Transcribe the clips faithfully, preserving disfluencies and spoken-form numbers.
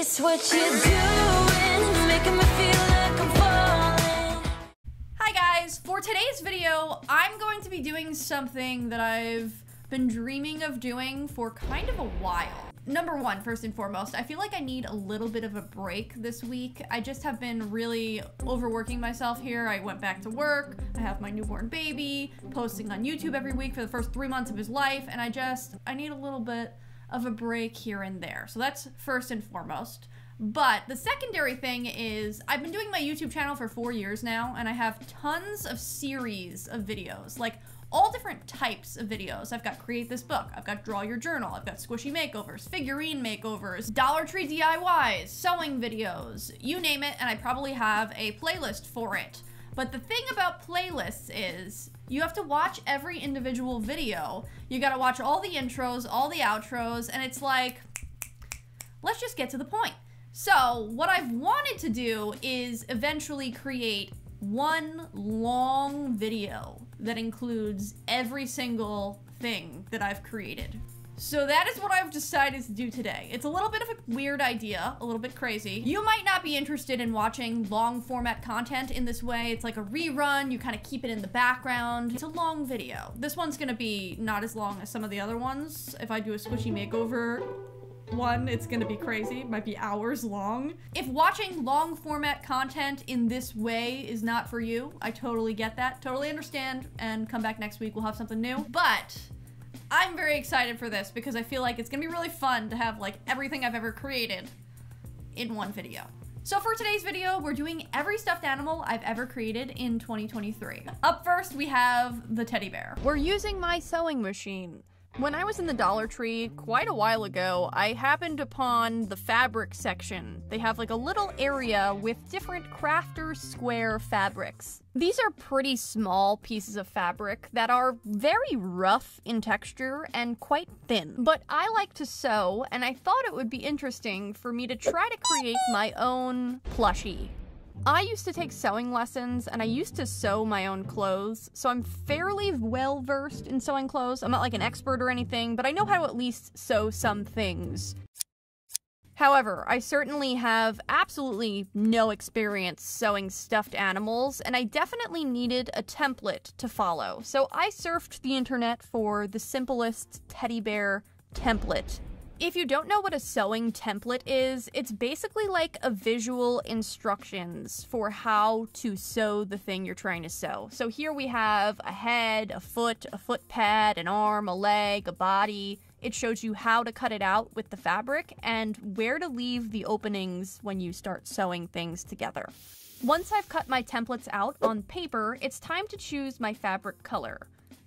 It's what you're doing, making me feel like I'm falling. Hi guys, for today's video, I'm going to be doing something that I've been dreaming of doing for kind of a while. Number one, first and foremost, I feel like I need a little bit of a break this week. I just have been really overworking myself here. I went back to work. I have my newborn baby, posting on YouTube every week for the first three months of his life, and I just, I need a little bit of a break here and there. So that's first and foremost. But the secondary thing is I've been doing my YouTube channel for four years now, and I have tons of series of videos, like all different types of videos. I've got Create This Book, I've got Draw Your Journal, I've got Squishy Makeovers, Figurine Makeovers, Dollar Tree D I Ys, sewing videos, you name it, and I probably have a playlist for it. But the thing about playlists is you have to watch every individual video. You gotta watch all the intros, all the outros, and it's like, let's just get to the point. So what I've wanted to do is eventually create one long video that includes every single thing that I've created. So that is what I've decided to do today. It's a little bit of a weird idea, a little bit crazy. You might not be interested in watching long format content in this way. It's like a rerun, you kind of keep it in the background. It's a long video. This one's gonna be not as long as some of the other ones. If I do a squishy makeover one, it's gonna be crazy. It might be hours long. If watching long format content in this way is not for you, I totally get that, totally understand, and come back next week, we'll have something new. But I'm very excited for this because I feel like it's gonna be really fun to have like everything I've ever created in one video. So for today's video, we're doing every stuffed animal I've ever created in twenty twenty-three. Up first, we have the teddy bear. We're using my sewing machine. When I was in the Dollar Tree quite a while ago, I happened upon the fabric section. They have like a little area with different crafter square fabrics. These are pretty small pieces of fabric that are very rough in texture and quite thin. But I like to sew, and I thought it would be interesting for me to try to create my own plushie. I used to take sewing lessons, and I used to sew my own clothes, so I'm fairly well-versed in sewing clothes. I'm not like an expert or anything, but I know how to at least sew some things. However, I certainly have absolutely no experience sewing stuffed animals, and I definitely needed a template to follow. So I surfed the internet for the simplest teddy bear template. If you don't know what a sewing template is, it's basically like a visual instructions for how to sew the thing you're trying to sew. So here we have a head, a foot, a foot pad, an arm, a leg, a body. It shows you how to cut it out with the fabric and where to leave the openings when you start sewing things together. Once I've cut my templates out on paper, it's time to choose my fabric color.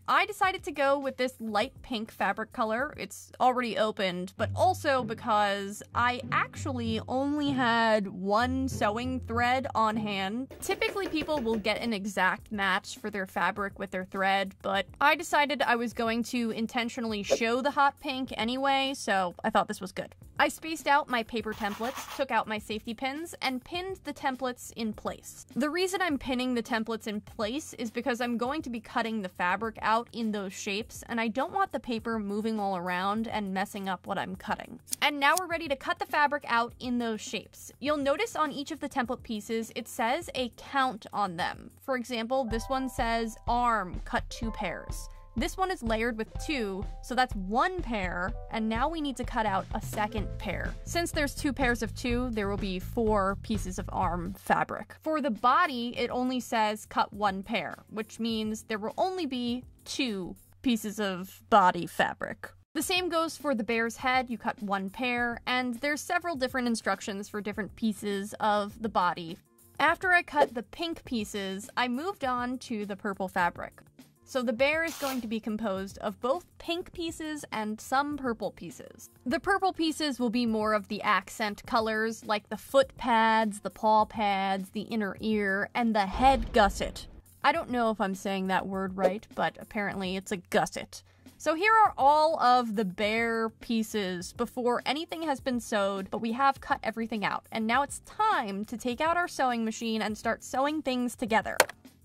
I decided to go with this light pink fabric color. It's already opened, but also because I actually only had one sewing thread on hand. Typically people will get an exact match for their fabric with their thread, but I decided I was going to intentionally show the hot pink anyway, so I thought this was good. I spaced out my paper templates, took out my safety pins, and pinned the templates in place. The reason I'm pinning the templates in place is because I'm going to be cutting the fabric out Out in those shapes, and I don't want the paper moving all around and messing up what I'm cutting. And now we're ready to cut the fabric out in those shapes. You'll notice on each of the template pieces it says a count on them. For example, this one says arm, cut two pairs. This one is layered with two, so that's one pair, and now we need to cut out a second pair. Since there's two pairs of two, there will be four pieces of arm fabric. For the body, it only says cut one pair, which means there will only be two pieces of body fabric. The same goes for the bear's head. You cut one pair, and there's several different instructions for different pieces of the body. After I cut the pink pieces, I moved on to the purple fabric. So the bear is going to be composed of both pink pieces and some purple pieces. The purple pieces will be more of the accent colors, like the foot pads, the paw pads, the inner ear, and the head gusset. I don't know if I'm saying that word right, but apparently it's a gusset. So here are all of the bear pieces before anything has been sewed, but we have cut everything out. And now it's time to take out our sewing machine and start sewing things together.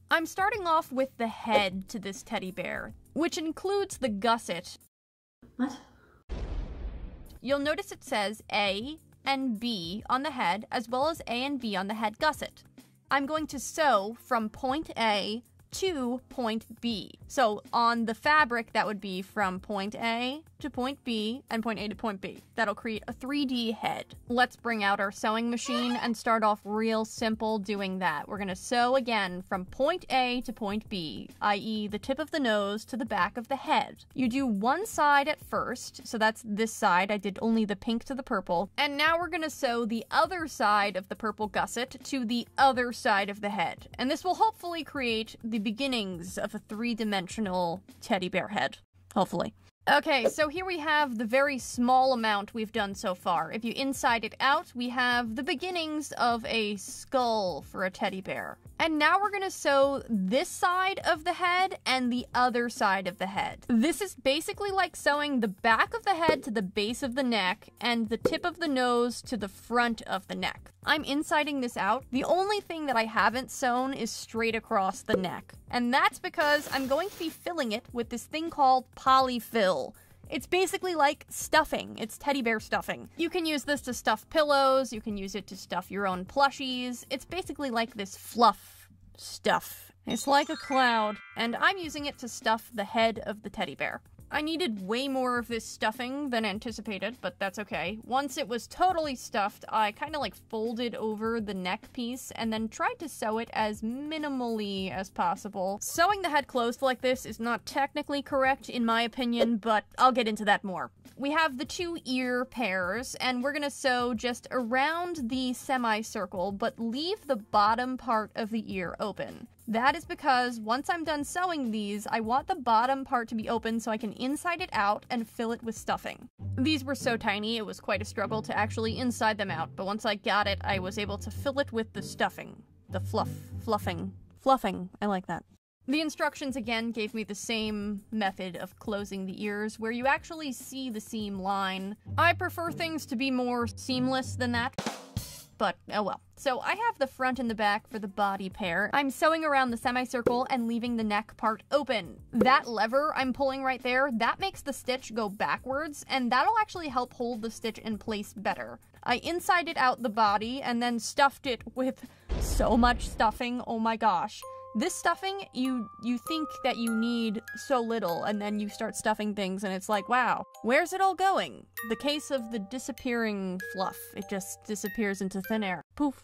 I'm starting off with the head to this teddy bear, which includes the gusset. What? You'll notice it says A, and B on the head, as well as A and B on the head gusset. I'm going to sew from point A to point B. So on the fabric, that would be from point A to point B and point A to point B. That'll create a three D head. Let's bring out our sewing machine and start off real simple doing that. We're gonna sew again from point A to point B, that is the tip of the nose to the back of the head. You do one side at first, so that's this side. I did only the pink to the purple. And now we're gonna sew the other side of the purple gusset to the other side of the head. And this will hopefully create the beginnings of a three-dimensional teddy bear head, hopefully. Okay, so here we have the very small amount we've done so far. If you inside it out, we have the beginnings of a skull for a teddy bear. And now we're gonna sew this side of the head and the other side of the head. This is basically like sewing the back of the head to the base of the neck and the tip of the nose to the front of the neck. I'm insiding this out. The only thing that I haven't sewn is straight across the neck. And that's because I'm going to be filling it with this thing called polyfill. It's basically like stuffing. It's teddy bear stuffing. You can use this to stuff pillows. You can use it to stuff your own plushies. It's basically like this fluff stuff. It's like a cloud. And I'm using it to stuff the head of the teddy bear. I needed way more of this stuffing than anticipated, but that's okay. Once it was totally stuffed, I kind of like folded over the neck piece and then tried to sew it as minimally as possible. Sewing the head closed like this is not technically correct in my opinion, but I'll get into that more. We have the two ear pairs, and we're gonna sew just around the semicircle, but leave the bottom part of the ear open. That is because once I'm done sewing these, I want the bottom part to be open so I can inside it out and fill it with stuffing. These were so tiny, it was quite a struggle to actually inside them out, but once I got it, I was able to fill it with the stuffing. The fluff, fluffing, fluffing, I like that. The instructions again gave me the same method of closing the ears where you actually see the seam line. I prefer things to be more seamless than that. But, oh well. So I have the front and the back for the body pair. I'm sewing around the semicircle and leaving the neck part open. That lever I'm pulling right there, that makes the stitch go backwards, and that'll actually help hold the stitch in place better. I insided out the body and then stuffed it with so much stuffing, oh my gosh. This stuffing, you you think that you need so little, and then you start stuffing things and it's like, wow, where's it all going? The case of the disappearing fluff. It just disappears into thin air. Poof.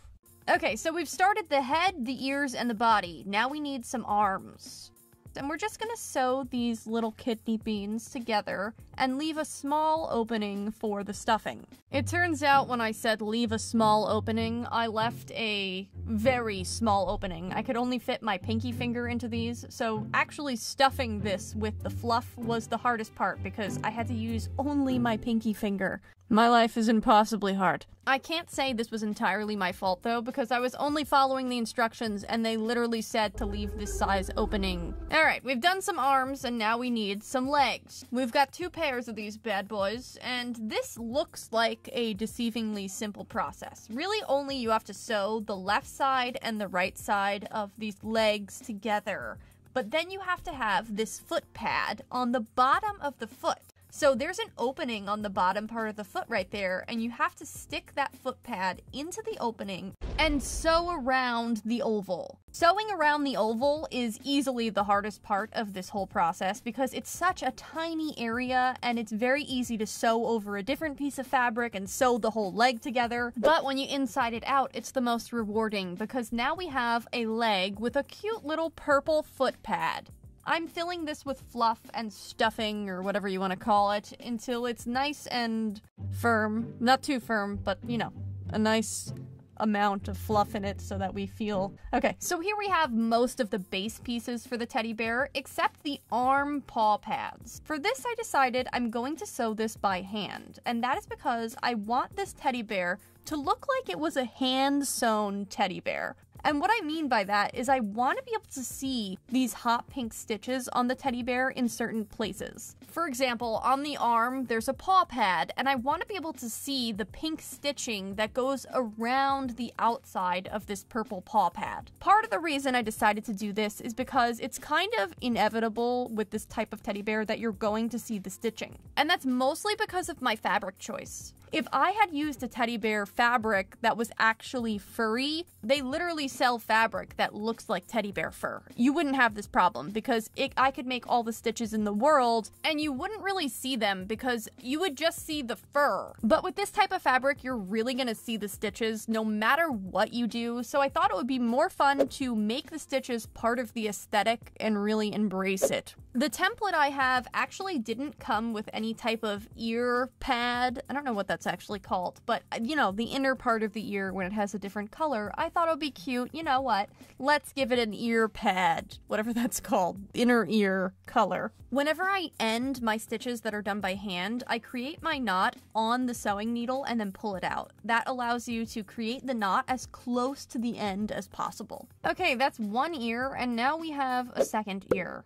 Okay, so we've started the head, the ears, and the body. Now we need some arms. And we're just gonna sew these little kidney beans together and leave a small opening for the stuffing. It turns out when I said leave a small opening, I left a very small opening. I could only fit my pinky finger into these, so actually stuffing this with the fluff was the hardest part because I had to use only my pinky finger. My life is impossibly hard. I can't say this was entirely my fault though, because I was only following the instructions and they literally said to leave this size opening. Alright, we've done some arms and now we need some legs. We've got two pairs of these bad boys, and this looks like a deceivingly simple process. Really only you have to sew the left side and the right side of these legs together. But then you have to have this foot pad on the bottom of the foot. So there's an opening on the bottom part of the foot right there, and you have to stick that foot pad into the opening and sew around the oval. Sewing around the oval is easily the hardest part of this whole process because it's such a tiny area and it's very easy to sew over a different piece of fabric and sew the whole leg together. But when you inside it out, it's the most rewarding because now we have a leg with a cute little purple foot pad. I'm filling this with fluff and stuffing, or whatever you want to call it, until it's nice and firm. Not too firm, but, you know, a nice amount of fluff in it so that we feel... Okay, so here we have most of the base pieces for the teddy bear, except the arm paw pads. For this, I decided I'm going to sew this by hand, and that is because I want this teddy bear to look like it was a hand-sewn teddy bear. And what I mean by that is I want to be able to see these hot pink stitches on the teddy bear in certain places. For example, on the arm, there's a paw pad, and I want to be able to see the pink stitching that goes around the outside of this purple paw pad. Part of the reason I decided to do this is because it's kind of inevitable with this type of teddy bear that you're going to see the stitching. And that's mostly because of my fabric choice. If I had used a teddy bear fabric that was actually furry, they literally sell fabric that looks like teddy bear fur. You wouldn't have this problem because it, I could make all the stitches in the world and you wouldn't really see them because you would just see the fur. But with this type of fabric, you're really gonna see the stitches no matter what you do. So I thought it would be more fun to make the stitches part of the aesthetic and really embrace it. The template I have actually didn't come with any type of ear pad. I don't know what that's actually called, but you know, the inner part of the ear when it has a different color. I thought it would be cute. You know what? Let's give it an ear pad, whatever that's called, inner ear color. Whenever I end my stitches that are done by hand, I create my knot on the sewing needle and then pull it out. That allows you to create the knot as close to the end as possible. Okay, that's one ear, and now we have a second ear.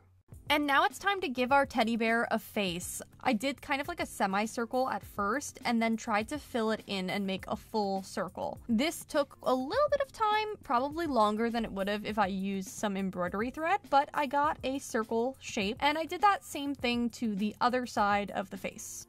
And now it's time to give our teddy bear a face. I did kind of like a semicircle at first and then tried to fill it in and make a full circle. This took a little bit of time, probably longer than it would have if I used some embroidery thread, but I got a circle shape and I did that same thing to the other side of the face.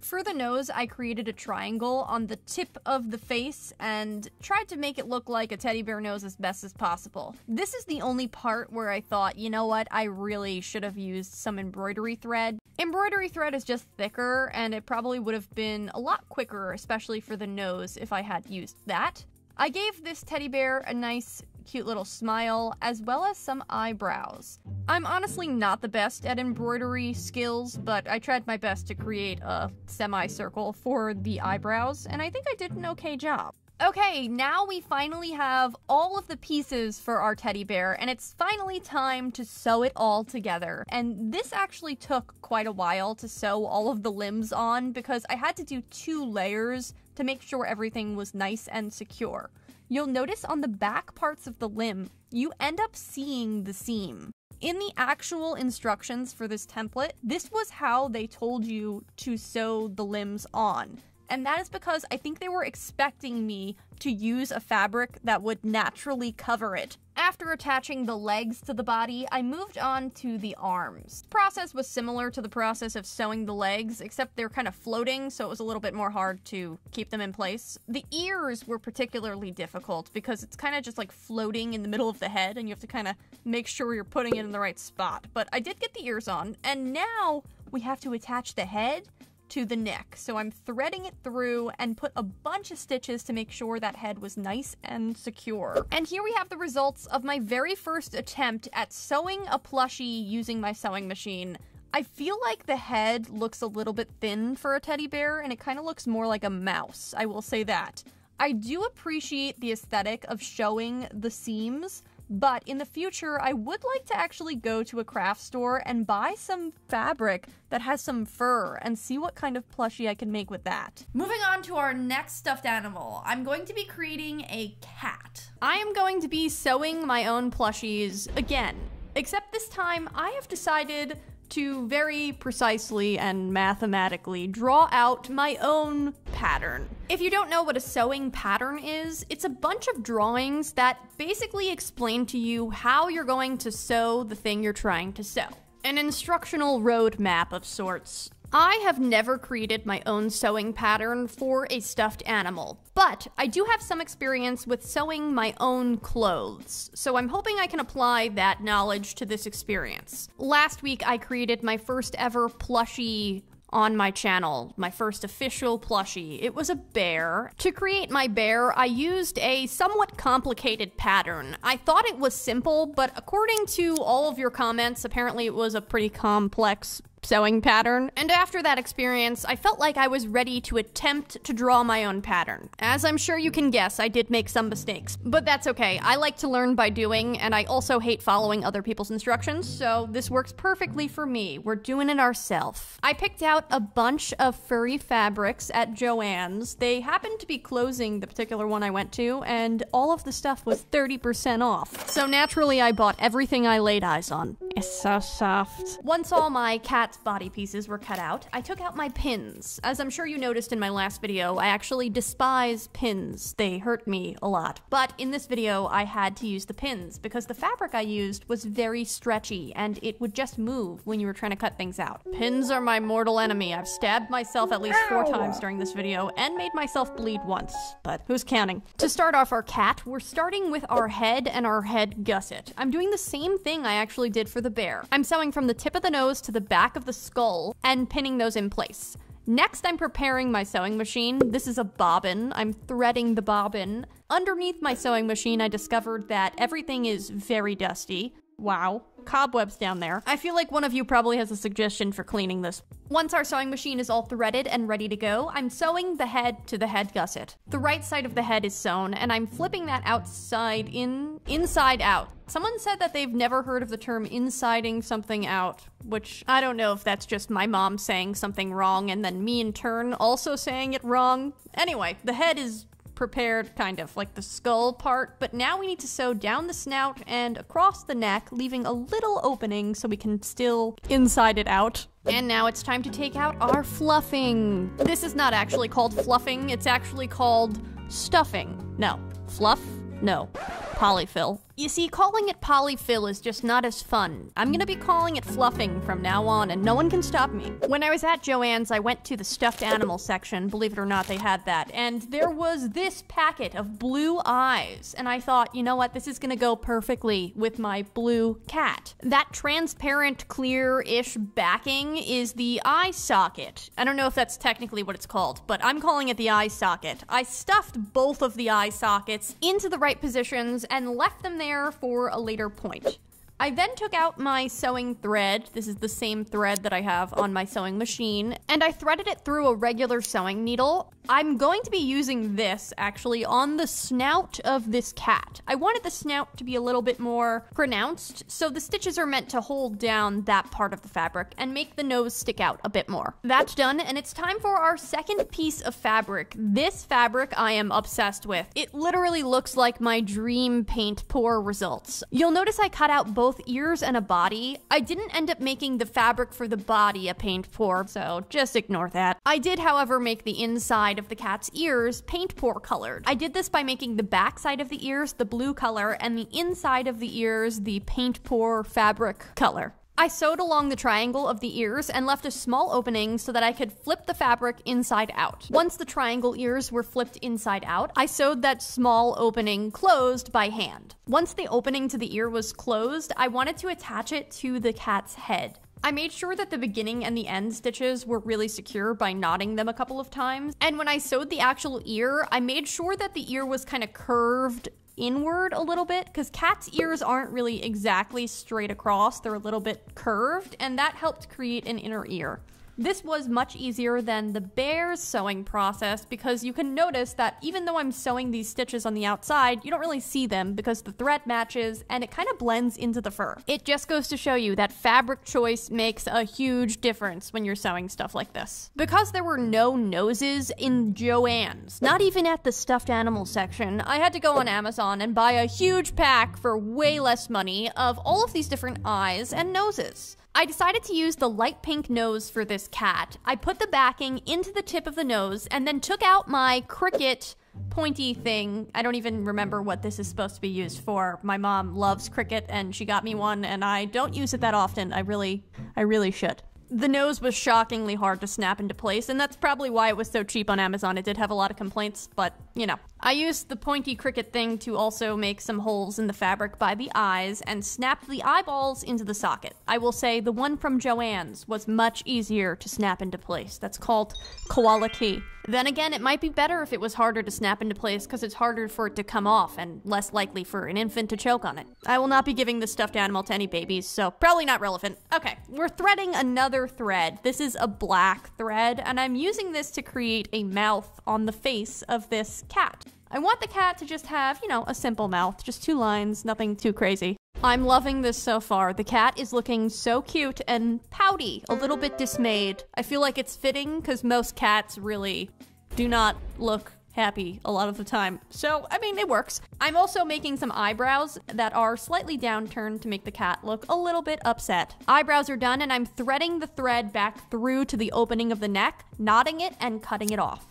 For the nose, I created a triangle on the tip of the face and tried to make it look like a teddy bear nose as best as possible. This is the only part where I thought, you know what, I really should have used some embroidery thread. Embroidery thread is just thicker and it probably would have been a lot quicker, especially for the nose, if I had used that. I gave this teddy bear a nice cute little smile, as well as some eyebrows. I'm honestly not the best at embroidery skills, but I tried my best to create a semicircle for the eyebrows, and I think I did an okay job. Okay, now we finally have all of the pieces for our teddy bear, and it's finally time to sew it all together. And this actually took quite a while to sew all of the limbs on, because I had to do two layers to make sure everything was nice and secure. You'll notice on the back parts of the limb, you end up seeing the seam. In the actual instructions for this template, this was how they told you to sew the limbs on. And that is because I think they were expecting me to use a fabric that would naturally cover it. After attaching the legs to the body, I moved on to the arms. The process was similar to the process of sewing the legs, except they're kind of floating, so it was a little bit more hard to keep them in place. The ears were particularly difficult because it's kind of just like floating in the middle of the head and you have to kind of make sure you're putting it in the right spot. But I did get the ears on, and now we have to attach the head to the neck. So I'm threading it through and put a bunch of stitches to make sure that head was nice and secure. And here we have the results of my very first attempt at sewing a plushie using my sewing machine. I feel like the head looks a little bit thin for a teddy bear and it kind of looks more like a mouse, I will say that. I do appreciate the aesthetic of showing the seams, but in the future, I would like to actually go to a craft store and buy some fabric that has some fur and see what kind of plushie I can make with that. Moving on to our next stuffed animal, I'm going to be creating a cat. I am going to be sewing my own plushies again, except this time I have decided to very precisely and mathematically draw out my own pattern. If you don't know what a sewing pattern is, it's a bunch of drawings that basically explain to you how you're going to sew the thing you're trying to sew. An instructional roadmap of sorts. I have never created my own sewing pattern for a stuffed animal, but I do have some experience with sewing my own clothes, so I'm hoping I can apply that knowledge to this experience. Last week, I created my first ever plushie on my channel, my first official plushie. It was a bear. To create my bear, I used a somewhat complicated pattern. I thought it was simple, but according to all of your comments, apparently it was a pretty complex sewing pattern, and after that experience, I felt like I was ready to attempt to draw my own pattern. As I'm sure you can guess, I did make some mistakes, but that's okay. I like to learn by doing, and I also hate following other people's instructions, so this works perfectly for me. We're doing it ourselves. I picked out a bunch of furry fabrics at Joann's. They happened to be closing the particular one I went to, and all of the stuff was thirty percent off. So naturally, I bought everything I laid eyes on. It's so soft. Once all my cat cat's body pieces were cut out, I took out my pins. As I'm sure you noticed in my last video, I actually despise pins. They hurt me a lot. But in this video, I had to use the pins because the fabric I used was very stretchy and it would just move when you were trying to cut things out. Pins are my mortal enemy. I've stabbed myself at least four times during this video and made myself bleed once, but who's counting? To start off our cat, we're starting with our head and our head gusset. I'm doing the same thing I actually did for the bear. I'm sewing from the tip of the nose to the back of the skull and pinning those in place. Next, I'm preparing my sewing machine. This is a bobbin. I'm threading the bobbin. Underneath my sewing machine, I discovered that everything is very dusty. Wow. Cobwebs down there. I feel like one of you probably has a suggestion for cleaning this. Once our sewing machine is all threaded and ready to go, I'm sewing the head to the head gusset. The right side of the head is sewn, and I'm flipping that outside in, inside out. Someone said that they've never heard of the term insiding something out, which I don't know if that's just my mom saying something wrong and then me in turn also saying it wrong. Anyway, the head is prepared, kind of, like the skull part, but now we need to sew down the snout and across the neck, leaving a little opening so we can still inside it out. And now it's time to take out our fluffing. This is not actually called fluffing, it's actually called stuffing. No. Fluff? No. Polyfill. You see, calling it polyfill is just not as fun. I'm gonna be calling it fluffing from now on, and no one can stop me. When I was at Joann's, I went to the stuffed animal section. Believe it or not, they had that. And there was this packet of blue eyes. And I thought, you know what? This is gonna go perfectly with my blue cat. That transparent, clear-ish backing is the eye socket. I don't know if that's technically what it's called, but I'm calling it the eye socket. I stuffed both of the eye sockets into the right positions and left them there there for a later point. I then took out my sewing thread. This is the same thread that I have on my sewing machine, and I threaded it through a regular sewing needle. I'm going to be using this actually on the snout of this cat. I wanted the snout to be a little bit more pronounced, so the stitches are meant to hold down that part of the fabric and make the nose stick out a bit more. That's done, and it's time for our second piece of fabric. This fabric I am obsessed with. It literally looks like my dream paint pour results. You'll notice I cut out both both ears and a body. I didn't end up making the fabric for the body a paint pour, so just ignore that. I did, however, make the inside of the cat's ears paint pour colored. I did this by making the back side of the ears the blue color and the inside of the ears the paint pour fabric color. I sewed along the triangle of the ears and left a small opening so that I could flip the fabric inside out. Once the triangle ears were flipped inside out, I sewed that small opening closed by hand. Once the opening to the ear was closed, I wanted to attach it to the cat's head. I made sure that the beginning and the end stitches were really secure by knotting them a couple of times, and when I sewed the actual ear, I made sure that the ear was kind of curved inward a little bit, because cats' ears aren't really exactly straight across, they're a little bit curved, and that helped create an inner ear. This was much easier than the bear's sewing process because you can notice that even though I'm sewing these stitches on the outside, you don't really see them because the thread matches and it kind of blends into the fur. It just goes to show you that fabric choice makes a huge difference when you're sewing stuff like this. Because there were no noses in Joann's, not even at the stuffed animal section, I had to go on Amazon and buy a huge pack for way less money of all of these different eyes and noses. I decided to use the light pink nose for this cat. I put the backing into the tip of the nose and then took out my Cricut pointy thing. I don't even remember what this is supposed to be used for. My mom loves Cricut and she got me one and I don't use it that often. I really, I really should. The nose was shockingly hard to snap into place, and that's probably why it was so cheap on Amazon. It did have a lot of complaints, but, you know. I used the pointy Cricut thing to also make some holes in the fabric by the eyes and snapped the eyeballs into the socket. I will say the one from Joann's was much easier to snap into place. That's called quality. Then again, it might be better if it was harder to snap into place because it's harder for it to come off and less likely for an infant to choke on it. I will not be giving this stuffed animal to any babies, so probably not relevant. Okay, we're threading another thread. This is a black thread, and I'm using this to create a mouth on the face of this cat. I want the cat to just have, you know, a simple mouth, just two lines, nothing too crazy. I'm loving this so far. The cat is looking so cute and pouty, a little bit dismayed. I feel like it's fitting because most cats really do not look happy a lot of the time. So, I mean, it works. I'm also making some eyebrows that are slightly downturned to make the cat look a little bit upset. Eyebrows are done, and I'm threading the thread back through to the opening of the neck, knotting it and cutting it off.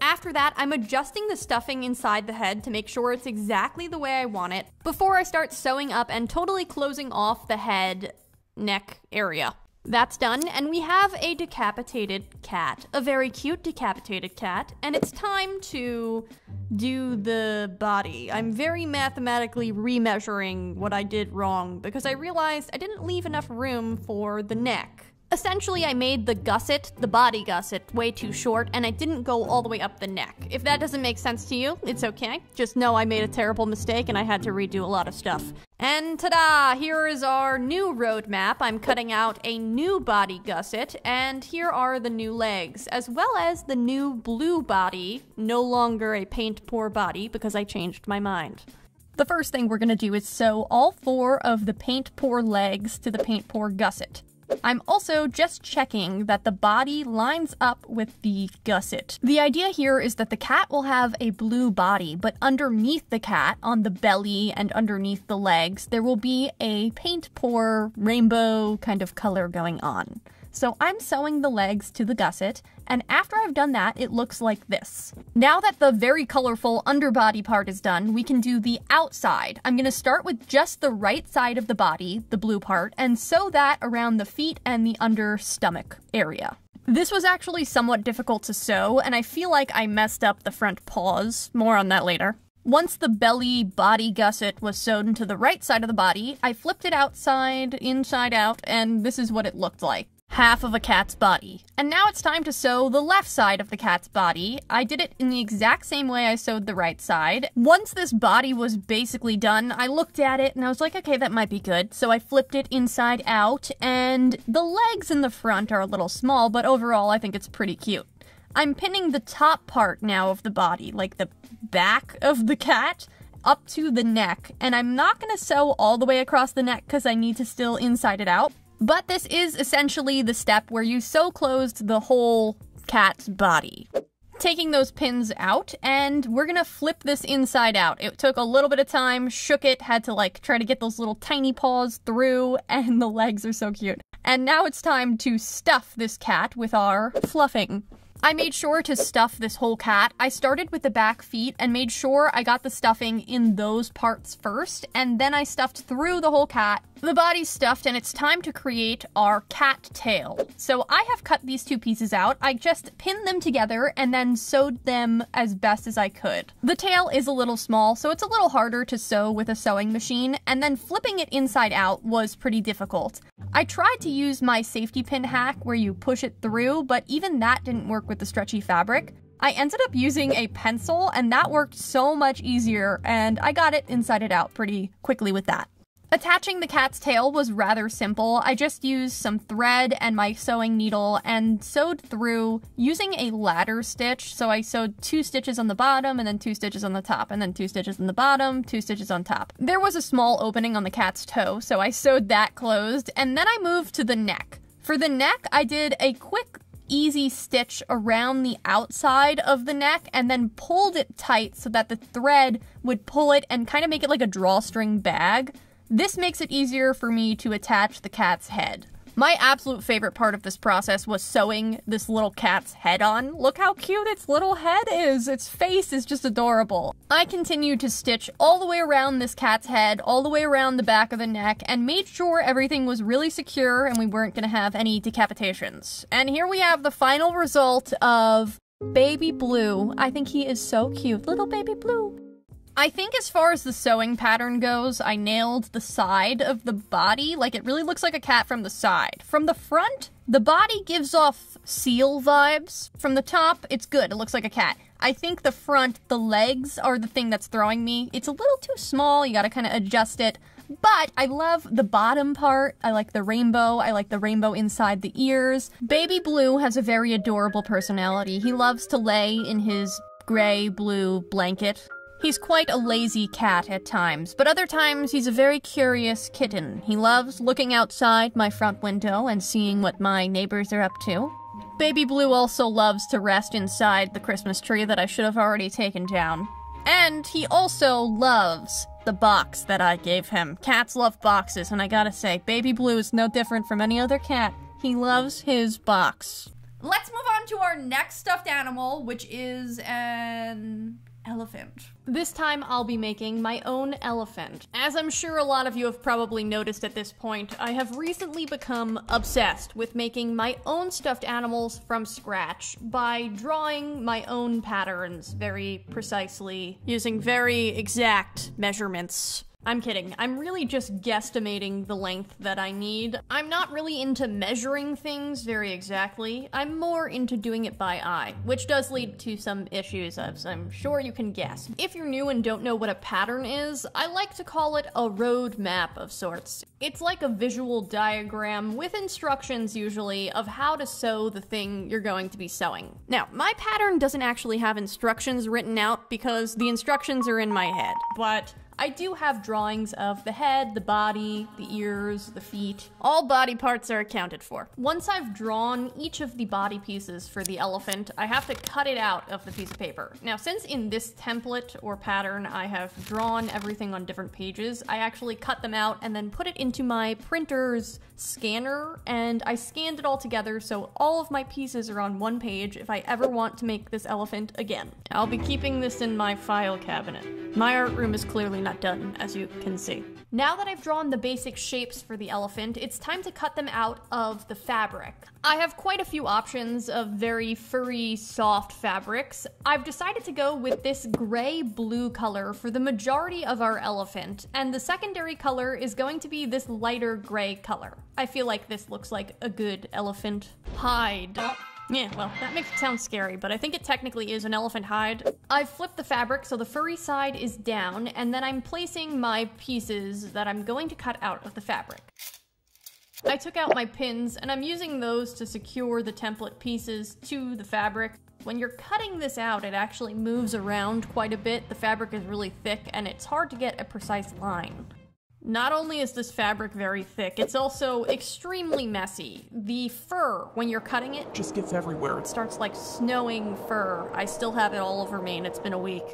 After that, I'm adjusting the stuffing inside the head to make sure it's exactly the way I want it before I start sewing up and totally closing off the head, neck area. That's done, and we have a decapitated cat, a very cute decapitated cat, and it's time to do the body. I'm very mathematically remeasuring what I did wrong because I realized I didn't leave enough room for the neck. Essentially, I made the gusset, the body gusset, way too short, and I didn't go all the way up the neck. If that doesn't make sense to you, it's okay. Just know I made a terrible mistake and I had to redo a lot of stuff. And ta-da! Here is our new roadmap. I'm cutting out a new body gusset, and here are the new legs, as well as the new blue body, no longer a paint-poor body because I changed my mind. The first thing we're gonna do is sew all four of the paint-poor legs to the paint-poor gusset. I'm also just checking that the body lines up with the gusset. The idea here is that the cat will have a blue body, but underneath the cat, on the belly and underneath the legs, there will be a paint pour rainbow kind of color going on. So I'm sewing the legs to the gusset, and after I've done that, it looks like this. Now that the very colorful underbody part is done, we can do the outside. I'm gonna start with just the right side of the body, the blue part, and sew that around the feet and the under stomach area. This was actually somewhat difficult to sew, and I feel like I messed up the front paws. More on that later. Once the belly body gusset was sewed into the right side of the body, I flipped it outside, inside out, and this is what it looked like. Half of a cat's body. And now it's time to sew the left side of the cat's body. I did it in the exact same way I sewed the right side. Once this body was basically done, I looked at it and I was like, okay, that might be good. So I flipped it inside out, and the legs in the front are a little small, but overall I think it's pretty cute. I'm pinning the top part now of the body, like the back of the cat, up to the neck. And I'm not gonna sew all the way across the neck because I need to still inside it out. But this is essentially the step where you sew closed the whole cat's body. Taking those pins out, and we're gonna flip this inside out. It took a little bit of time, shook it, had to like try to get those little tiny paws through, and the legs are so cute. And now it's time to stuff this cat with our fluffing. I made sure to stuff this whole cat. I started with the back feet and made sure I got the stuffing in those parts first, and then I stuffed through the whole cat. The body's stuffed, and it's time to create our cat tail. So I have cut these two pieces out. I just pinned them together and then sewed them as best as I could. The tail is a little small, so it's a little harder to sew with a sewing machine, and then flipping it inside out was pretty difficult. I tried to use my safety pin hack where you push it through, but even that didn't work with the stretchy fabric. I ended up using a pencil, and that worked so much easier, and I got it inside it out pretty quickly with that. Attaching the cat's tail was rather simple. I just used some thread and my sewing needle and sewed through using a ladder stitch. So I sewed two stitches on the bottom and then two stitches on the top and then two stitches on the bottom, two stitches on top. There was a small opening on the cat's toe, so I sewed that closed, and then I moved to the neck. For the neck, I did a quick easy stitch around the outside of the neck and then pulled it tight so that the thread would pull it and kind of make it like a drawstring bag. This makes it easier for me to attach the cat's head. My absolute favorite part of this process was sewing this little cat's head on. Look how cute its little head is! Its face is just adorable. I continued to stitch all the way around this cat's head, all the way around the back of the neck, and made sure everything was really secure and we weren't gonna have any decapitations. And here we have the final result of Baby Blue. I think he is so cute. Little Baby Blue. I think as far as the sewing pattern goes, I nailed the side of the body. Like, it really looks like a cat from the side. From the front, the body gives off seal vibes. From the top, it's good. It looks like a cat. I think the front, the legs are the thing that's throwing me. It's a little too small. You gotta kind of adjust it. But I love the bottom part. I like the rainbow. I like the rainbow inside the ears. Baby Blue has a very adorable personality. He loves to lay in his gray-blue blanket. He's quite a lazy cat at times, but other times he's a very curious kitten. He loves looking outside my front window and seeing what my neighbors are up to. Baby Blue also loves to rest inside the Christmas tree that I should have already taken down. And he also loves the box that I gave him. Cats love boxes, and I gotta say, Baby Blue is no different from any other cat. He loves his box. Let's move on to our next stuffed animal, which is an elephant. This time I'll be making my own elephant. As I'm sure a lot of you have probably noticed at this point, I have recently become obsessed with making my own stuffed animals from scratch by drawing my own patterns very precisely, using very exact measurements. I'm kidding. I'm really just guesstimating the length that I need. I'm not really into measuring things very exactly. I'm more into doing it by eye, which does lead to some issues, as I'm sure you can guess. If you're new and don't know what a pattern is, I like to call it a road map of sorts. It's like a visual diagram with instructions, usually, of how to sew the thing you're going to be sewing. Now, my pattern doesn't actually have instructions written out because the instructions are in my head, but I do have drawings of the head, the body, the ears, the feet. All body parts are accounted for. Once I've drawn each of the body pieces for the elephant, I have to cut it out of the piece of paper. Now, since in this template or pattern I have drawn everything on different pages, I actually cut them out and then put it into my printer's scanner, and I scanned it all together so all of my pieces are on one page if I ever want to make this elephant again. I'll be keeping this in my file cabinet. My art room is clearly not done, as you can see. Now that I've drawn the basic shapes for the elephant, it's time to cut them out of the fabric. I have quite a few options of very furry, soft fabrics. I've decided to go with this gray-blue color for the majority of our elephant, and the secondary color is going to be this lighter gray color. I feel like this looks like a good elephant hide. Yeah, well, that makes it sound scary, but I think it technically is an elephant hide. I've flipped the fabric so the furry side is down, and then I'm placing my pieces that I'm going to cut out of the fabric. I took out my pins, and I'm using those to secure the template pieces to the fabric. When you're cutting this out, it actually moves around quite a bit. The fabric is really thick, and it's hard to get a precise line. Not only is this fabric very thick, it's also extremely messy. The fur, when you're cutting it, just gets everywhere. It starts like snowing fur. I still have it all over me, and it's been a week.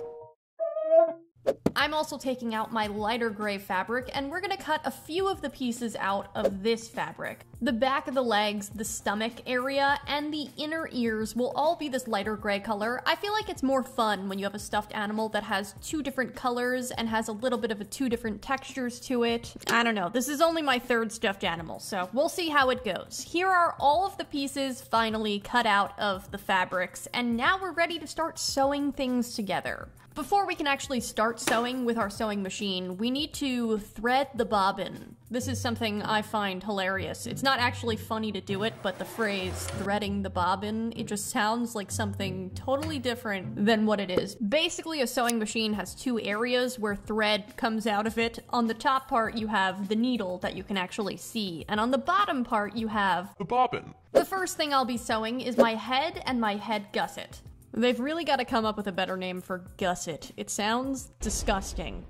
I'm also taking out my lighter gray fabric, and we're gonna cut a few of the pieces out of this fabric. The back of the legs, the stomach area, and the inner ears will all be this lighter gray color. I feel like it's more fun when you have a stuffed animal that has two different colors and has a little bit of a two different textures to it. I don't know, this is only my third stuffed animal, so we'll see how it goes. Here are all of the pieces finally cut out of the fabrics, and now we're ready to start sewing things together. Before we can actually start sewing with our sewing machine, we need to thread the bobbin. This is something I find hilarious. It's not actually funny to do it, but the phrase, threading the bobbin, it just sounds like something totally different than what it is. Basically, a sewing machine has two areas where thread comes out of it. On the top part, you have the needle that you can actually see, and on the bottom part, you have the bobbin. The first thing I'll be sewing is my head and my head gusset. They've really got to come up with a better name for gusset. It sounds disgusting.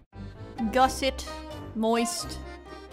Gusset, moist,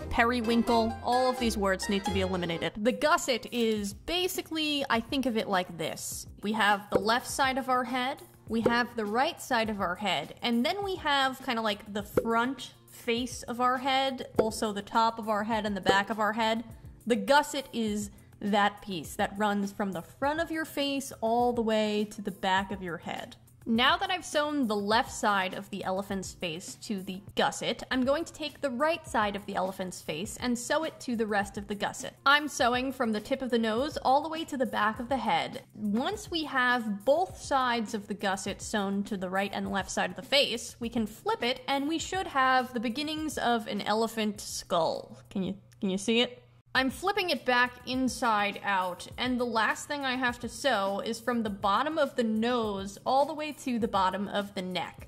periwinkle, all of these words need to be eliminated. The gusset is basically, I think of it like this. We have the left side of our head, we have the right side of our head, and then we have kind of like the front face of our head, also the top of our head and the back of our head. The gusset is that piece that runs from the front of your face all the way to the back of your head. Now that I've sewn the left side of the elephant's face to the gusset, I'm going to take the right side of the elephant's face and sew it to the rest of the gusset. I'm sewing from the tip of the nose all the way to the back of the head. Once we have both sides of the gusset sewn to the right and left side of the face, we can flip it and we should have the beginnings of an elephant skull. Can you, can you see it? I'm flipping it back inside out, and the last thing I have to sew is from the bottom of the nose all the way to the bottom of the neck.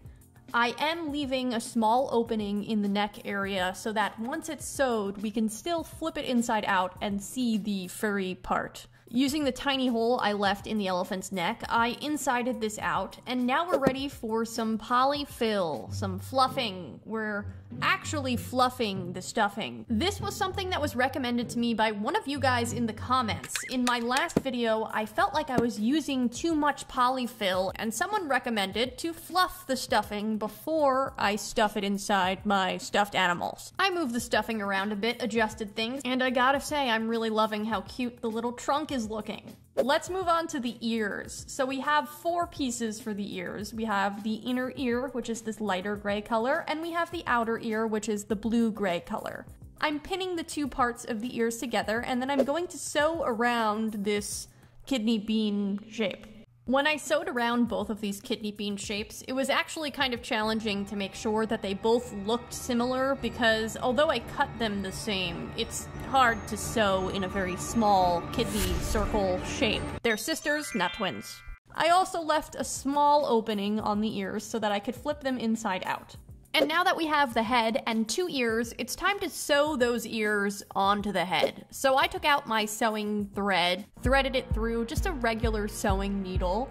I am leaving a small opening in the neck area so that once it's sewed, we can still flip it inside out and see the furry part. Using the tiny hole I left in the elephant's neck, I insided this out, and now we're ready for some polyfill, some fluffing. We're actually fluffing the stuffing. This was something that was recommended to me by one of you guys in the comments. In my last video, I felt like I was using too much polyfill, and someone recommended to fluff the stuffing before I stuff it inside my stuffed animals. I moved the stuffing around a bit, adjusted things, and I gotta say, I'm really loving how cute the little trunk is looking. Let's move on to the ears. So we have four pieces for the ears. We have the inner ear, which is this lighter gray color, and we have the outer ear, which is the blue-gray color. I'm pinning the two parts of the ears together, and then I'm going to sew around this kidney bean shape. When I sewed around both of these kidney bean shapes, it was actually kind of challenging to make sure that they both looked similar because although I cut them the same, it's hard to sew in a very small kidney circle shape. They're sisters, not twins. I also left a small opening on the ears so that I could flip them inside out. And now that we have the head and two ears, it's time to sew those ears onto the head. So I took out my sewing thread, threaded it through just a regular sewing needle,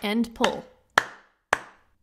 and pull.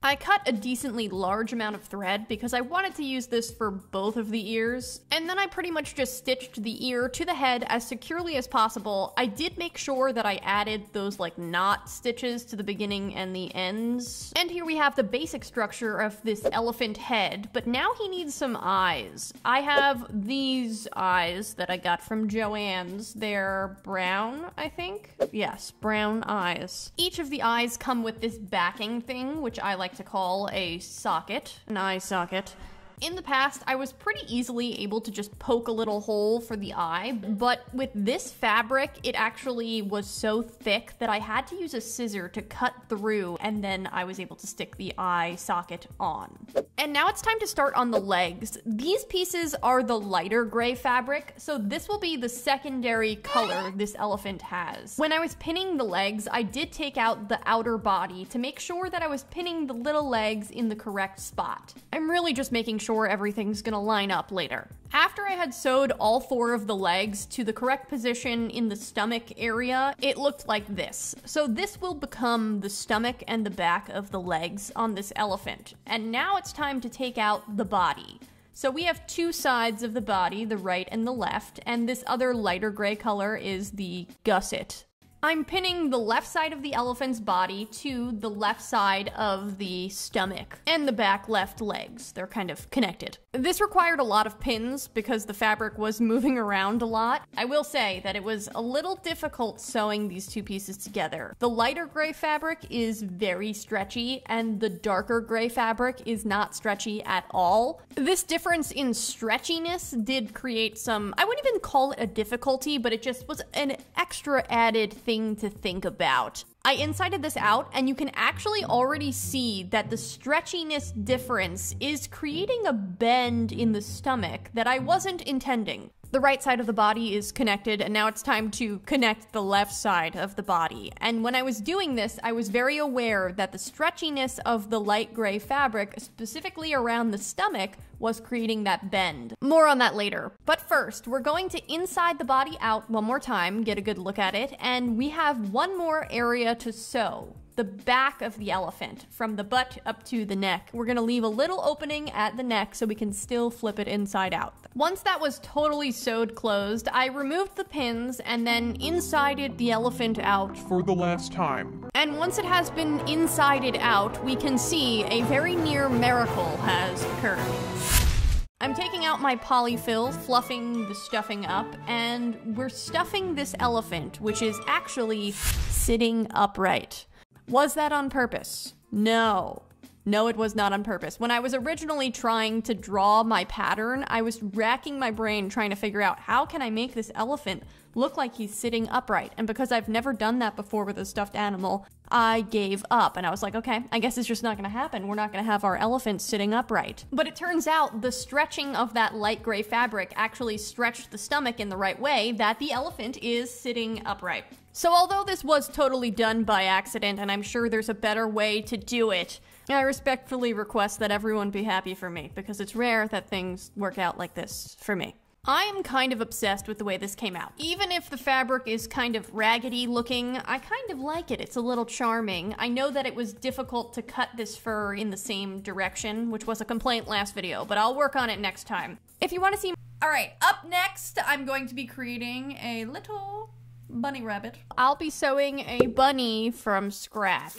I cut a decently large amount of thread because I wanted to use this for both of the ears, and then I pretty much just stitched the ear to the head as securely as possible. I did make sure that I added those like knot stitches to the beginning and the ends. And here we have the basic structure of this elephant head, but now he needs some eyes. I have these eyes that I got from Joann's. They're brown, I think? Yes, brown eyes. Each of the eyes come with this backing thing, which I like to call a socket, an eye socket. In the past, I was pretty easily able to just poke a little hole for the eye, but with this fabric, it actually was so thick that I had to use a scissor to cut through, and then I was able to stick the eye socket on. And now it's time to start on the legs. These pieces are the lighter gray fabric, so this will be the secondary color this elephant has. When I was pinning the legs, I did take out the outer body to make sure that I was pinning the little legs in the correct spot. I'm really just making sure sure everything's gonna line up later. After I had sewed all four of the legs to the correct position in the stomach area, it looked like this. So this will become the stomach and the back of the legs on this elephant. And now it's time to take out the body. So we have two sides of the body, the right and the left, and this other lighter gray color is the gusset. I'm pinning the left side of the elephant's body to the left side of the stomach and the back left legs. They're kind of connected. This required a lot of pins because the fabric was moving around a lot. I will say that it was a little difficult sewing these two pieces together. The lighter gray fabric is very stretchy and the darker gray fabric is not stretchy at all. This difference in stretchiness did create some, I wouldn't even call it a difficulty, but it just was an extra added thing to think about. I insided this out, and you can actually already see that the stretchiness difference is creating a bend in the stomach that I wasn't intending. The right side of the body is connected, and now it's time to connect the left side of the body. And when I was doing this, I was very aware that the stretchiness of the light gray fabric, specifically around the stomach, was creating that bend. More on that later. But first, we're going to inside the body out one more time, get a good look at it, and we have one more area to sew. The back of the elephant, from the butt up to the neck. We're gonna leave a little opening at the neck so we can still flip it inside out. Once that was totally sewed closed, I removed the pins and then insided the elephant out for the last time. And once it has been insided out, we can see a very near miracle has occurred. I'm taking out my polyfill, fluffing the stuffing up, and we're stuffing this elephant, which is actually sitting upright. Was that on purpose? No. No, it was not on purpose. When I was originally trying to draw my pattern, I was racking my brain trying to figure out how can I make this elephant look like he's sitting upright. And because I've never done that before with a stuffed animal, I gave up. And I was like, okay, I guess it's just not gonna happen. We're not gonna have our elephant sitting upright. But it turns out the stretching of that light gray fabric actually stretched the stomach in the right way that the elephant is sitting upright. So although this was totally done by accident, and I'm sure there's a better way to do it, I respectfully request that everyone be happy for me, because it's rare that things work out like this for me. I am kind of obsessed with the way this came out. Even if the fabric is kind of raggedy looking, I kind of like it. It's a little charming. I know that it was difficult to cut this fur in the same direction, which was a complaint last video, but I'll work on it next time. If you want to see... All right, up next, I'm going to be creating a little bunny rabbit. I'll be sewing a bunny from scratch.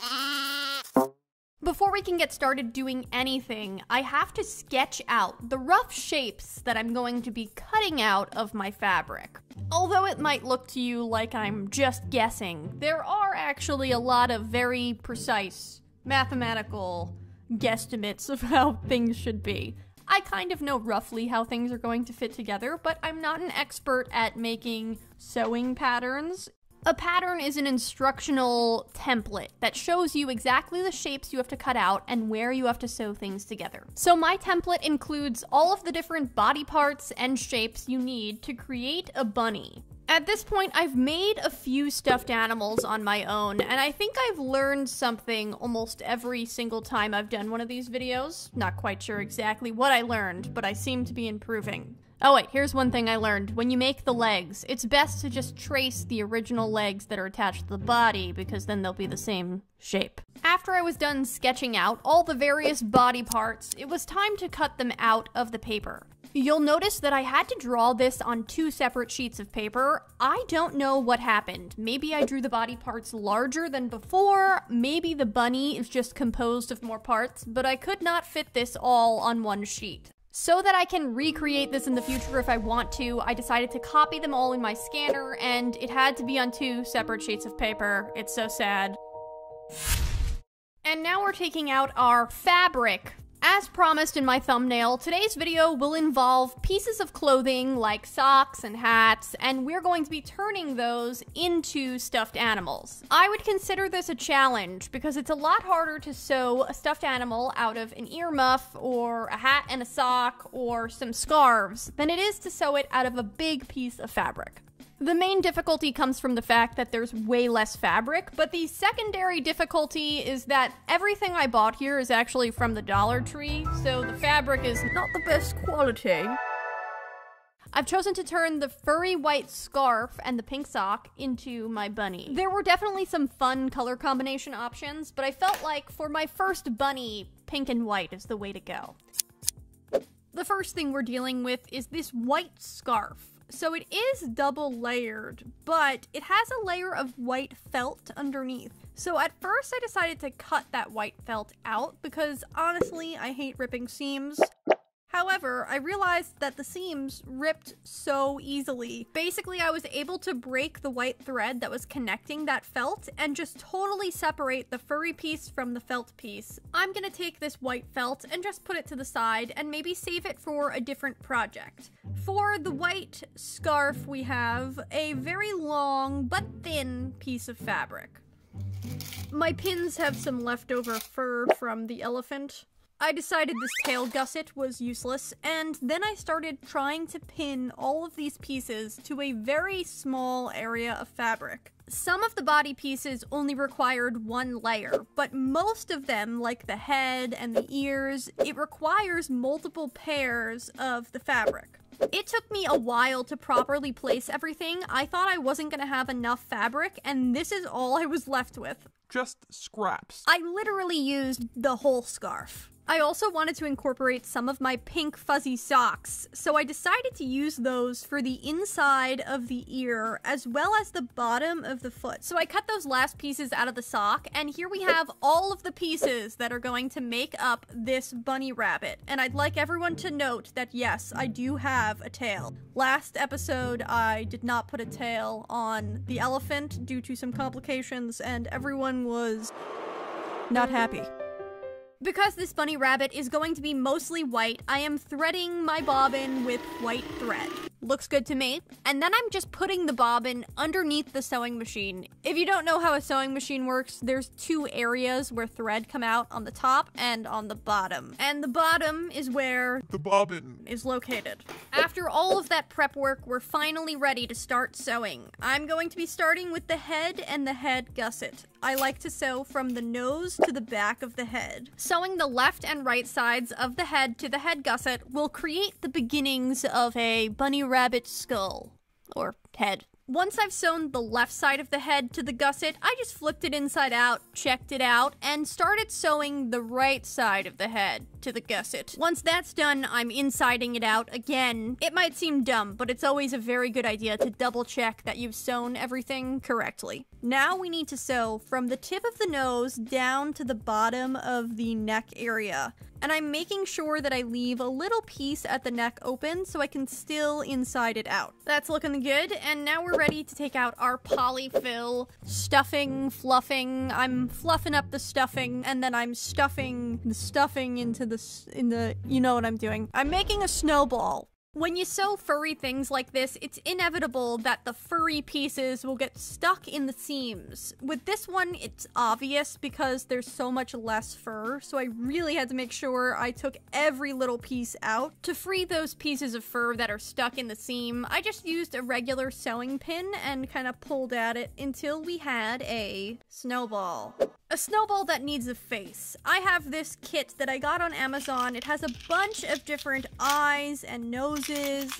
Before we can get started doing anything, I have to sketch out the rough shapes that I'm going to be cutting out of my fabric. Although it might look to you like I'm just guessing, there are actually a lot of very precise, mathematical guesstimates of how things should be. I kind of know roughly how things are going to fit together, but I'm not an expert at making sewing patterns. A pattern is an instructional template that shows you exactly the shapes you have to cut out and where you have to sew things together. So my template includes all of the different body parts and shapes you need to create a bunny. At this point, I've made a few stuffed animals on my own, and I think I've learned something almost every single time I've done one of these videos. Not quite sure exactly what I learned, but I seem to be improving. Oh wait, here's one thing I learned. When you make the legs, it's best to just trace the original legs that are attached to the body because then they'll be the same shape. After I was done sketching out all the various body parts, it was time to cut them out of the paper. You'll notice that I had to draw this on two separate sheets of paper. I don't know what happened. Maybe I drew the body parts larger than before, maybe the bunny is just composed of more parts, but I could not fit this all on one sheet. So that I can recreate this in the future if I want to, I decided to copy them all in my scanner, and it had to be on two separate sheets of paper. It's so sad. And now we're taking out our fabric. As promised in my thumbnail, today's video will involve pieces of clothing like socks and hats, and we're going to be turning those into stuffed animals. I would consider this a challenge because it's a lot harder to sew a stuffed animal out of an earmuff or a hat and a sock or some scarves than it is to sew it out of a big piece of fabric. The main difficulty comes from the fact that there's way less fabric, but the secondary difficulty is that everything I bought here is actually from the Dollar Tree, so the fabric is not the best quality. I've chosen to turn the furry white scarf and the pink sock into my bunny. There were definitely some fun color combination options, but I felt like for my first bunny, pink and white is the way to go. The first thing we're dealing with is this white scarf. So it is double layered, but it has a layer of white felt underneath. So at first I decided to cut that white felt out because honestly, I hate ripping seams. However, I realized that the seams ripped so easily. Basically, I was able to break the white thread that was connecting that felt and just totally separate the furry piece from the felt piece. I'm gonna take this white felt and just put it to the side and maybe save it for a different project. For the white scarf, we have a very long but thin piece of fabric. My pins have some leftover fur from the elephant. I decided this tail gusset was useless, and then I started trying to pin all of these pieces to a very small area of fabric. Some of the body pieces only required one layer, but most of them, like the head and the ears, it requires multiple pairs of the fabric. It took me a while to properly place everything. I thought I wasn't gonna have enough fabric, and this is all I was left with. Just scraps. I literally used the whole scarf. I also wanted to incorporate some of my pink fuzzy socks, so I decided to use those for the inside of the ear as well as the bottom of the foot. So I cut those last pieces out of the sock, and here we have all of the pieces that are going to make up this bunny rabbit. And I'd like everyone to note that yes, I do have a tail. Last episode, I did not put a tail on the elephant due to some complications, and everyone was not happy. Because this bunny rabbit is going to be mostly white, I am threading my bobbin with white thread. Looks good to me. And then I'm just putting the bobbin underneath the sewing machine. If you don't know how a sewing machine works, there's two areas where thread come out on the top and on the bottom. And the bottom is where the bobbin is located. After all of that prep work, we're finally ready to start sewing. I'm going to be starting with the head and the head gusset. I like to sew from the nose to the back of the head. Sewing the left and right sides of the head to the head gusset will create the beginnings of a bunny rabbit skull, or head. Once I've sewn the left side of the head to the gusset, I just flipped it inside out, checked it out, and started sewing the right side of the head to the gusset. Once that's done, I'm insiding it out again. It might seem dumb, but it's always a very good idea to double check that you've sewn everything correctly. Now we need to sew from the tip of the nose down to the bottom of the neck area. And I'm making sure that I leave a little piece at the neck open so I can still inside it out. That's looking good, and now we're ready to take out our polyfill. Stuffing, fluffing, I'm fluffing up the stuffing, and then I'm stuffing the stuffing into the, in the, you know what I'm doing. I'm making a snowball. When you sew furry things like this, it's inevitable that the furry pieces will get stuck in the seams. With this one, it's obvious because there's so much less fur, so I really had to make sure I took every little piece out. To free those pieces of fur that are stuck in the seam, I just used a regular sewing pin and kind of pulled at it until we had a snowball. A snowball that needs a face. I have this kit that I got on Amazon. It has a bunch of different eyes and noses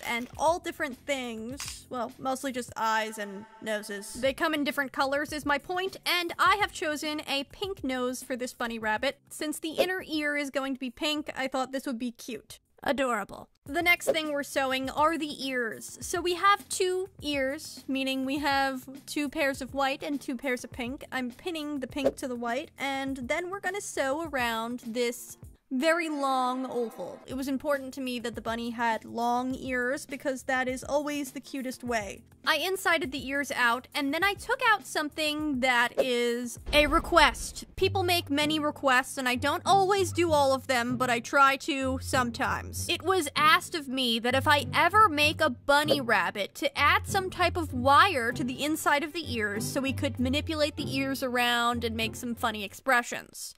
and all different things. Well, mostly just eyes and noses. They come in different colors is my point, and I have chosen a pink nose for this bunny rabbit. Since the inner ear is going to be pink, I thought this would be cute. Adorable. The next thing we're sewing are the ears. So we have two ears, meaning we have two pairs of white and two pairs of pink. I'm pinning the pink to the white, and then we're gonna sew around this very long oval. It was important to me that the bunny had long ears because that is always the cutest way. I insided the ears out, and then I took out something that is a request. People make many requests, and I don't always do all of them, but I try to sometimes. It was asked of me that if I ever make a bunny rabbit, to add some type of wire to the inside of the ears so we could manipulate the ears around and make some funny expressions.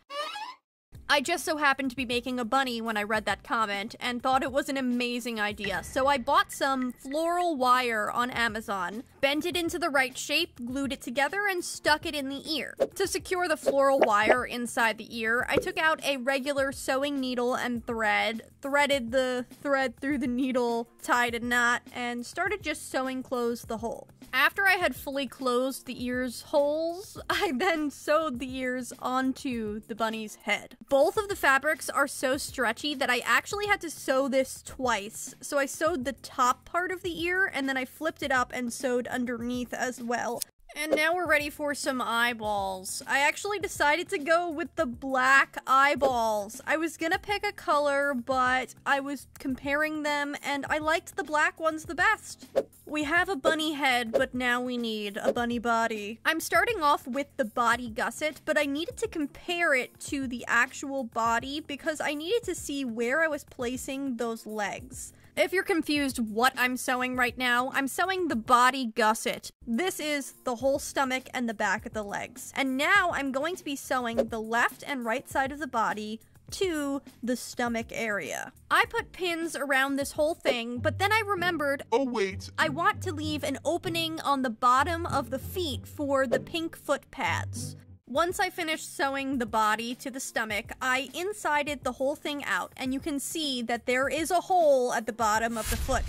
I just so happened to be making a bunny when I read that comment and thought it was an amazing idea, so I bought some floral wire on Amazon, bent it into the right shape, glued it together, and stuck it in the ear. To secure the floral wire inside the ear, I took out a regular sewing needle and thread, threaded the thread through the needle, tied a knot, and started just sewing closed the hole. After I had fully closed the ears holes, I then sewed the ears onto the bunny's head. Both of the fabrics are so stretchy that I actually had to sew this twice. So I sewed the top part of the ear, and then I flipped it up and sewed underneath as well. And now we're ready for some eyeballs. I actually decided to go with the black eyeballs. I was gonna pick a color, but I was comparing them, and I liked the black ones the best. We have a bunny head, but now we need a bunny body. I'm starting off with the body gusset, but I needed to compare it to the actual body because I needed to see where I was placing those legs. If you're confused what I'm sewing right now, I'm sewing the body gusset. This is the whole stomach and the back of the legs. And now I'm going to be sewing the left and right side of the body to the stomach area. I put pins around this whole thing, but then I remembered, oh wait, I want to leave an opening on the bottom of the feet for the pink foot pads. Once I finished sewing the body to the stomach, I insided the whole thing out, and you can see that there is a hole at the bottom of the foot.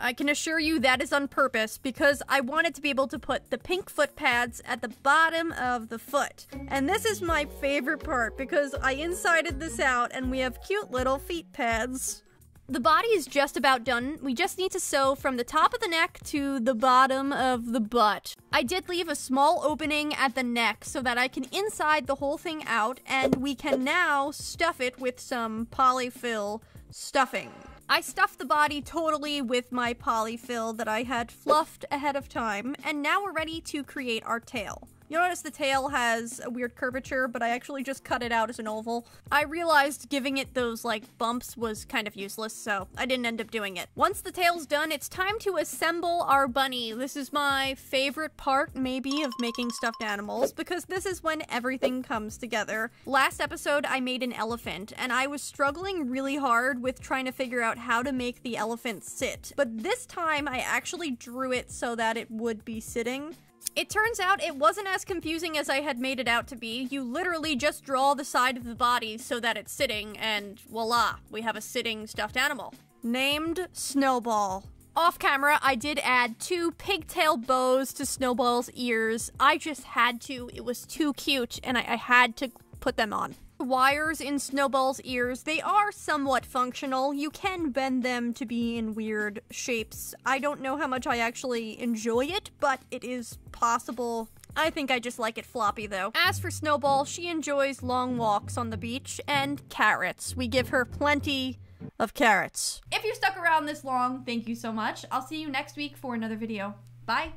I can assure you that is on purpose because I wanted to be able to put the pink foot pads at the bottom of the foot. And this is my favorite part because I insided this out and we have cute little feet pads. The body is just about done. We just need to sew from the top of the neck to the bottom of the butt. I did leave a small opening at the neck so that I can inside the whole thing out, and we can now stuff it with some polyfill stuffing. I stuffed the body totally with my polyfill that I had fluffed ahead of time, and now we're ready to create our tail. You'll notice the tail has a weird curvature, but I actually just cut it out as an oval. I realized giving it those, like, bumps was kind of useless, so I didn't end up doing it. Once the tail's done, it's time to assemble our bunny. This is my favorite part, maybe, of making stuffed animals, because this is when everything comes together. Last episode, I made an elephant, and I was struggling really hard with trying to figure out how to make the elephant sit. But this time, I actually drew it so that it would be sitting. It turns out it wasn't as confusing as I had made it out to be. You literally just draw the side of the body so that it's sitting, and voila, we have a sitting stuffed animal. Named Snowball. Off camera, I did add two pigtail bows to Snowball's ears. I just had to. It was too cute, and I, I had to put them on. Wires in Snowball's ears, they are somewhat functional. You can bend them to be in weird shapes. I don't know how much I actually enjoy it, but it is possible. I think I just like it floppy, though. As for Snowball, she enjoys long walks on the beach and carrots. We give her plenty of carrots. If you stuck around this long, thank you so much. I'll see you next week for another video. Bye!